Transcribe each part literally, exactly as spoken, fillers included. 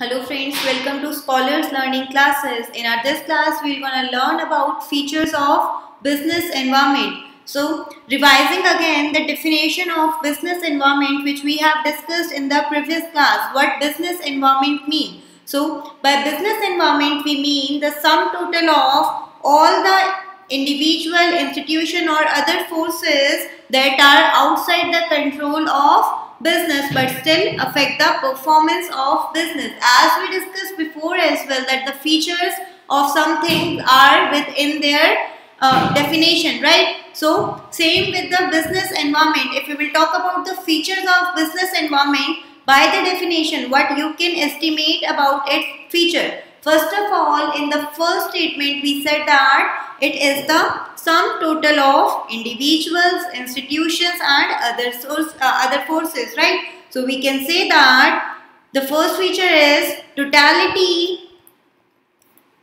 Hello friends, welcome to Scholars Learning classes. In our this class, we are going to learn about features of business environment. So, revising again the definition of business environment which we have discussed in the previous class. What business environment mean? So, by business environment we mean the sum total of all the individual, institution or other forces that are outside the control of business but still affect the performance of business. As we discussed before as well, that the features of some things are within their uh, definition, right? So same with the business environment. If we will talk about the features of business environment, by the definition what you can estimate about its feature. First of all, in the first statement we said that it is the sum total of individuals, institutions and other source, uh, other forces, right? So we can say that the first feature is totality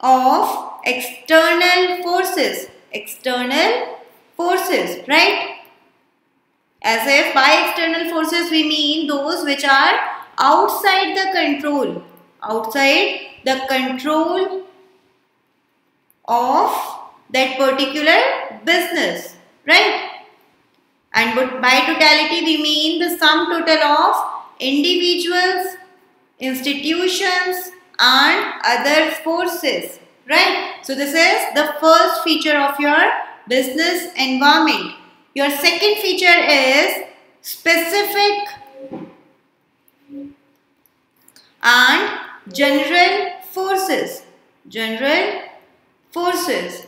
of external forces, external forces, right? As if by external forces we mean those which are outside the control, outside the control of that particular business, right? And by totality we mean the sum total of individuals, institutions and other forces, right? So this is the first feature of your business environment. Your second feature is specific and general forces, general forces.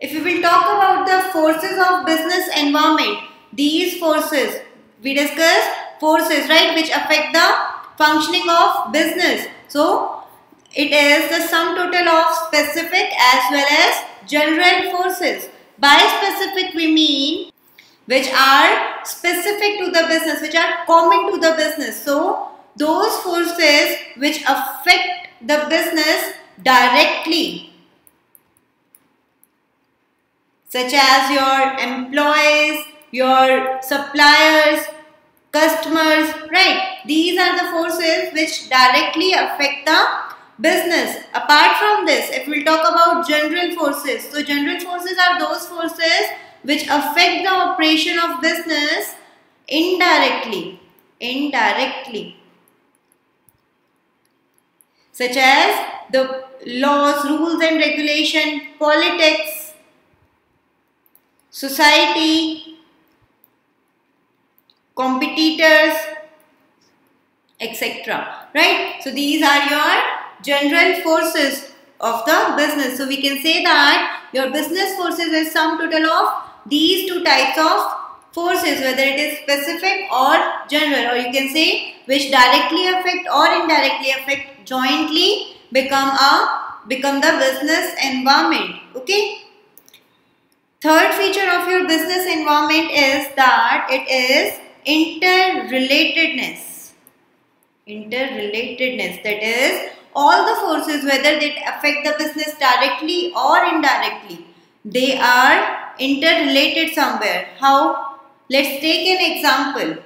If we will talk about the forces of business environment, these forces, we discuss forces, right, which affect the functioning of business. So it is the sum total of specific as well as general forces. By specific we mean which are specific to the business, which are common to the business. So those forces which affect the business directly, such as your employees, your suppliers, customers, right? These are the forces which directly affect the business. Apart from this, if we talk about general forces, so general forces are those forces which affect the operation of business indirectly, indirectly, such as the laws, rules and regulation, politics, society, competitors, et cetera, right? So these are your general forces of the business. So we can say that your business forces is sum total of these two types of forces, whether it is specific or general, or you can say which directly affect or indirectly affect, jointly become a become the business environment. Okay. Third feature of your business environment is that it is interrelatedness. Interrelatedness, that is all the forces, whether they affect the business directly or indirectly, they are interrelated somewhere. How? Let's take an example.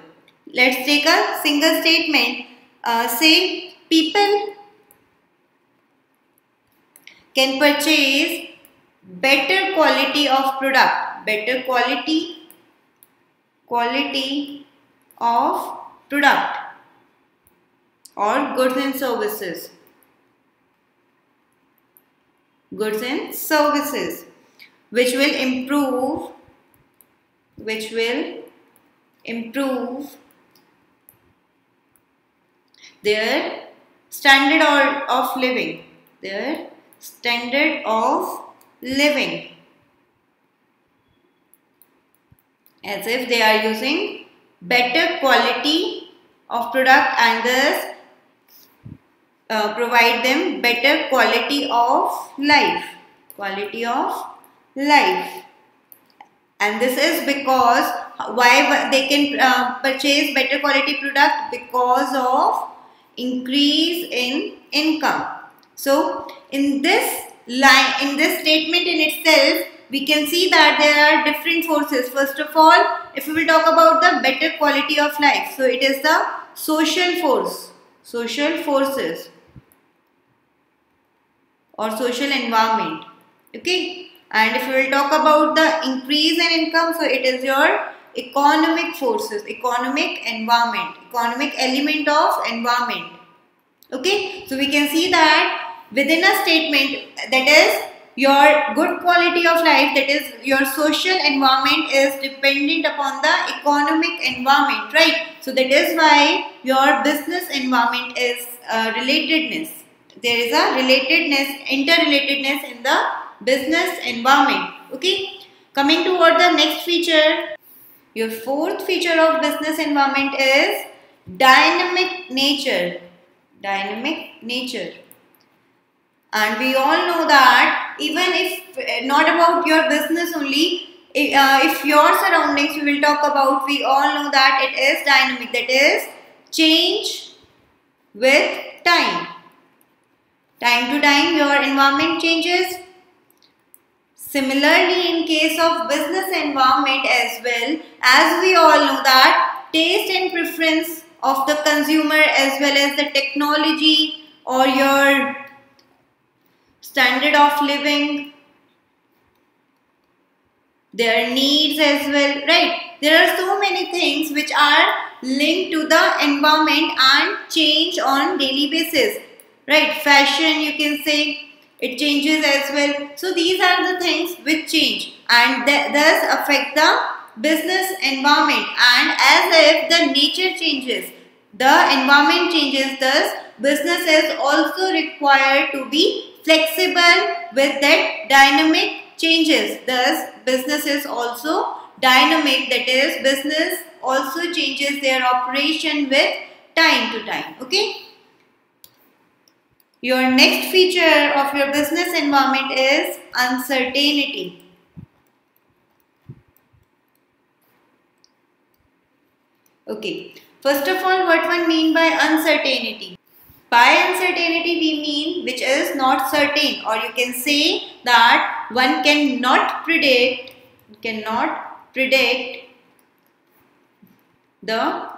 Let's take a single statement. Uh, say people can purchase better quality of product. Better quality, quality of product or goods and services. Goods and services. Which will improve, which will improve their standard of living, their standard of living, as if they are using better quality of product and thus uh, provide them better quality of life, quality of life. And this is because why they can uh, purchase better quality product, because of increase in income. So in this line, in this statement in itself, we can see that there are different forces. First of all, if we will talk about the better quality of life, so it is the social force, social forces or social environment. Okay, and if we will talk about the increase in income, so it is your economic forces, economic environment, economic element of environment. Okay, so we can see that within a statement, that is your good quality of life, that is your social environment is dependent upon the economic environment, right? So that is why your business environment is uh, relatedness. There is a relatedness, interrelatedness in the business environment. Okay, coming toward the next feature, your fourth feature of business environment is dynamic nature, dynamic nature. And we all know that even if not about your business only, uh, if your surroundings we will talk about, we all know that it is dynamic, that is change with time. Time to time your environment changes. Similarly, in case of business environment as well, as we all know that taste and preference of the consumer as well as the technology or your standard of living, their needs as well, right? There are so many things which are linked to the environment and change on daily basis, right? Fashion, you can say, it changes as well. So these are the things which change and th thus affect the business environment. And as if the nature changes, the environment changes, thus business is also required to be flexible with that dynamic changes. Thus business is also dynamic, that is business also changes their operation with time to time. Okay, your next feature of your business environment is uncertainty. Okay, first of all, what one mean by uncertainty? By uncertainty we mean which is not certain, or you can say that one cannot predict, cannot predict the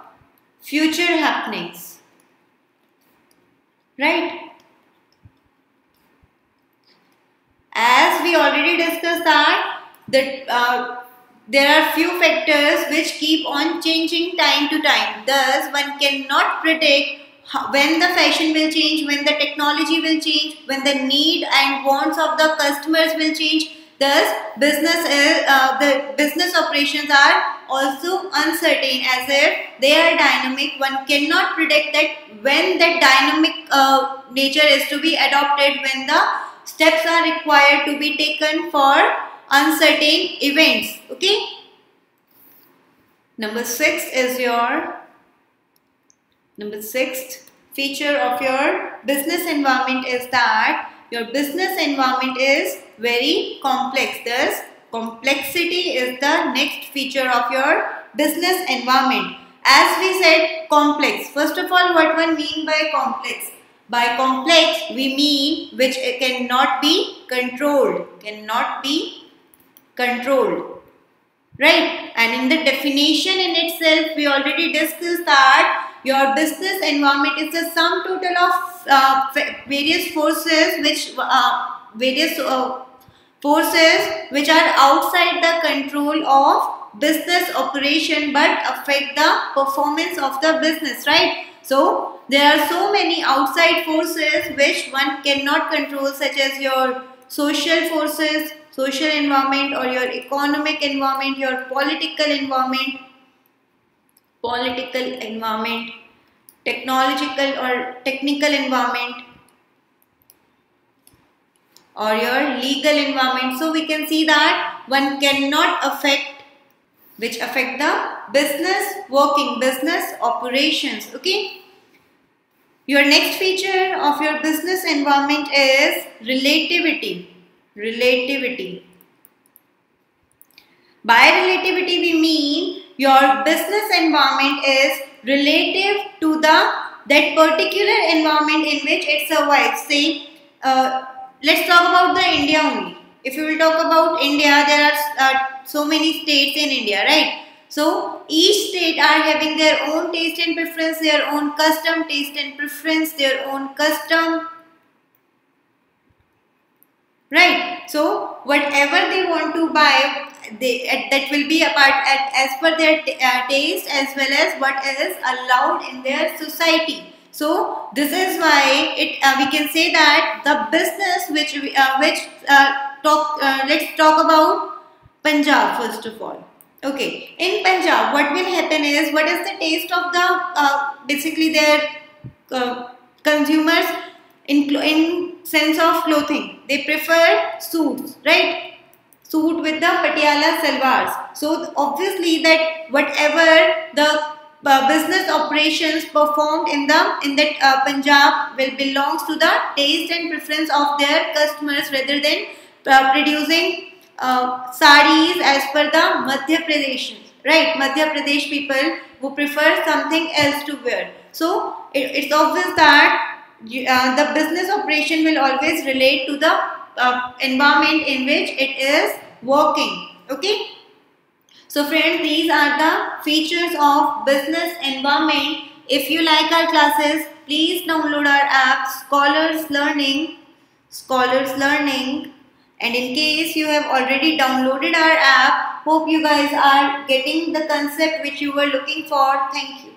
future happenings, right? As we already discussed that, that uh, there are few factors which keep on changing time to time. Thus one cannot predict when the fashion will change, when the technology will change, when the need and wants of the customers will change. Thus business is, uh, the business operations are also uncertain, as if they are dynamic. One cannot predict that when the dynamic uh, nature is to be adopted, when the steps are required to be taken for uncertain events. Okay, number six is your Number sixth feature of your business environment is that your business environment is very complex. Thus, complexity is the next feature of your business environment. As we said, complex. First of all, what one mean by complex? By complex, we mean which cannot be controlled, cannot be controlled, right? And in the definition in itself, we already discussed that your business environment is the sum total of uh, various forces which uh, various uh, forces which are outside the control of business operation but affect the performance of the business, right? So there are so many outside forces which one cannot control, such as your social forces, social environment, or your economic environment, your political environment, political environment, technological or technical environment, or your legal environment. So we can see that one cannot affect, which affect the business working, business operations. Okay, your next feature of your business environment is relativity. Relativity. By relativity we mean your business environment is relative to the that particular environment in which it survives. Say, uh, let's talk about the India only. If you will talk about India, there are uh, so many states in India, right? So each state are having their own taste and preference, their own custom taste and preference, their own custom, right? So whatever they want to buy, they at, that will be apart at, as per their uh, taste as well as what is allowed in their society. So this is why it uh, we can say that the business which we, uh, which uh, talk uh, let's talk about Punjab first of all. Okay, in Punjab, what will happen is, what is the taste of the uh, basically their uh, consumers in in sense of clothing? They prefer suits, right? Suit with the patiala salwars. So obviously that whatever the uh, business operations performed in the in that uh, Punjab will belongs to the taste and preference of their customers rather than uh, producing uh, saris as per the Madhya Pradesh, right? Madhya Pradesh people who prefer something else to wear. So it, it's obvious that uh, the business operation will always relate to the Uh, environment in which it is working. Okay, so friends, these are the features of business environment. If you like our classes, please download our app Scholars Learning, Scholars Learning. And in case you have already downloaded our app, hope you guys are getting the concept which you were looking for. Thank you.